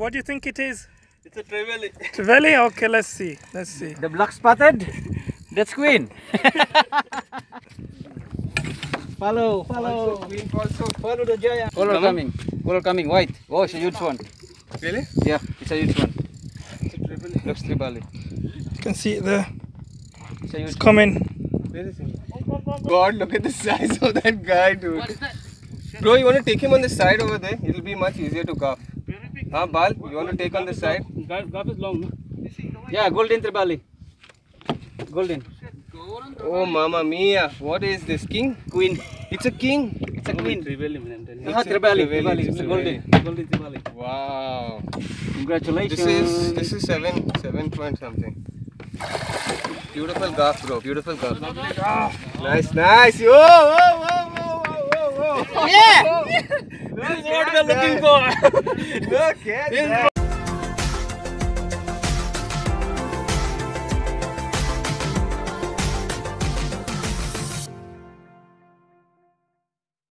What do you think it is? It's a trevally. Trevally? Okay, let's see. Let's see. The black spotted? That's queen. Follow, follow. Also queen, also follow the giant. Color coming. Color coming. White. Oh, it's a huge one. Really? Yeah, it's a huge one. It's a trevally. Looks trevally. You can see it there. It's coming. Where is it? God, look at the size of that guy, dude. What is that? Bro, you want to take him on the side over there? It'll be much easier to calf. Huh, Bal? You want to take on the side? Calf is long. Yeah, golden trevally. Golden. Oh, mamma mia. What is this? King? Queen. It's a king. It's a queen. Trevally. It's a golden. Golden trevally. Wow. Congratulations. This is 7 point something. Beautiful calf, bro. Beautiful calf. Nice. Whoa. Yeah! This is what we're looking for. Look at that.